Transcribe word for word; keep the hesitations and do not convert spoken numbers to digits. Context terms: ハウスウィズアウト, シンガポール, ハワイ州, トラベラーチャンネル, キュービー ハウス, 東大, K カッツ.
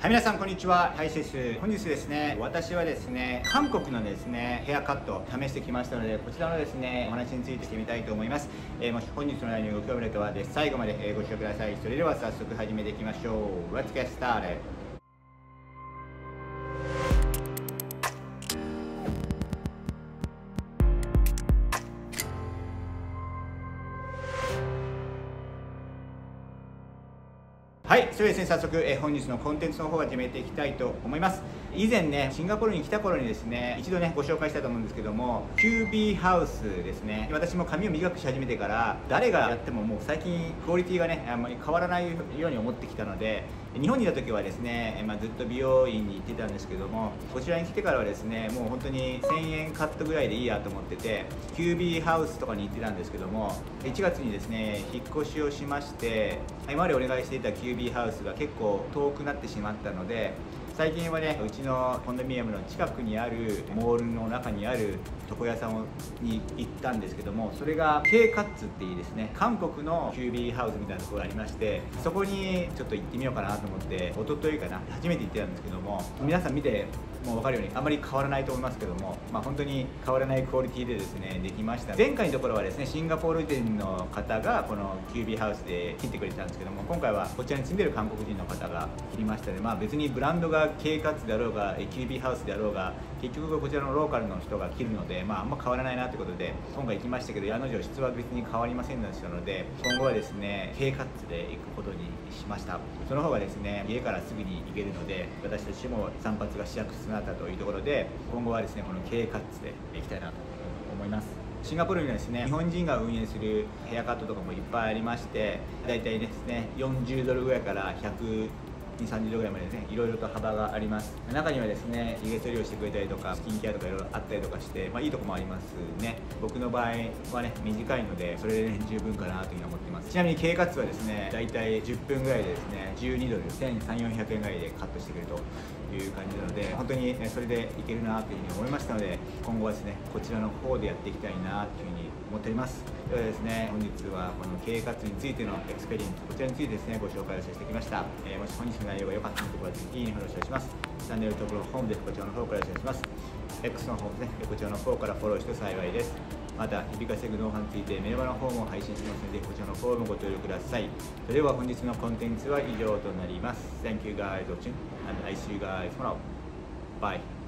はい、皆さんこんにちは。大勢です。本日ですね、私はですね、韓国のですね、ヘアカットを試してきましたので、こちらのですね、お話についてしてみたいと思います。えー、もし本日の内容にご興味ある方は、最後までご視聴ください。それでは早速始めていきましょう。Let's get started!はい、それでですね、早速、えー、本日のコンテンツの方を始めていきたいと思います。以前ね、シンガポールに来た頃にですね、一度ね、ご紹介したと思うんですけども、キュービー ハウスですね。私も髪を短くし始めてから、誰がやってももう最近クオリティがね、あんまり変わらないように思ってきたので、日本にいた時はですね、まあ、ずっと美容院に行ってたんですけども、こちらに来てからはですね、もう本当にせんえんカットぐらいでいいやと思ってて、キュービー ハウスとかに行ってたんですけども、いちがつにですね、引っ越しをしまして、今までお願いしていた キュービーハウスが結構遠くなってしまったので、最近はね、うちのコンドミニアムの近くにあるモールの中にある床屋さんに行ったんですけども、それが K カッツっていうですね、韓国の キュービー ハウスみたいなところがありまして、そこにちょっと行ってみようかなと思って、一昨日かな、初めて行ってたんですけども、皆さん見てもう分かるようにあまり変わらないと思いますけども、まあ、本当に変わらないクオリティでですね、できました。前回のところはですね、シンガポール人の方がこの キュービー ハウスで切ってくれてたんですけども、今回はこちらに住んでる韓国人の方が切りましたので、まあ、別にブランドが K カッツであろうが キュービー ハウスであろうが、結局こちらのローカルの人が切るので、まあ、あんま変わらないなということで、今回行きましたけど、矢の定質は別に変わりませんでしたので、今後はですね K カッツで行くことにしました。その方がですね、家からすぐに行けるので、私たちも散髪がしやすくなったというところで、今後はですね、この K カッツで行きたいなと思います。シンガポールにはですね、日本人が運営するヘアカットとかもいっぱいありまして、だいたいですね、よんじゅうドルぐらいからひゃくにじゅう、さんじゅうドルぐらいまでね、いろいろと幅があります。中にはですね、髭剃りをしてくれたりとか、スキンケアとかいろいろあったりとかして、まあ、いいとこもありますね。僕の場合はね、短いので、それで、ね、十分かなというふうに思ってます。ちなみに K カッツはですね、だいたいじゅっぷんぐらいでですね、じゅうにドル、せんさんびゃく、よんひゃくえんぐらいでカットしてくれるという感じなので、本当に、ね、それでいけるなというふうに思いましたので、今後はですね、こちらの方でやっていきたいなというふうに思っております。ではですね、本日はこの K カッツについてのエクスペリエンス、こちらについてですね、ご紹介をさせてきました。えー、もし本日の内容が良かったところは、ぜひいいねをお願いします。チャンネル登録、ホームでこちらの方からお願いします。X の方ですね、こちらの方からフォローして幸いです。また、響かせぐノウハウについてメルマガの方も配信してますので、こちらの方もご登録ください。それでは本日のコンテンツは以上となります。Thank you guys watching and I see you guys tomorrow. Bye.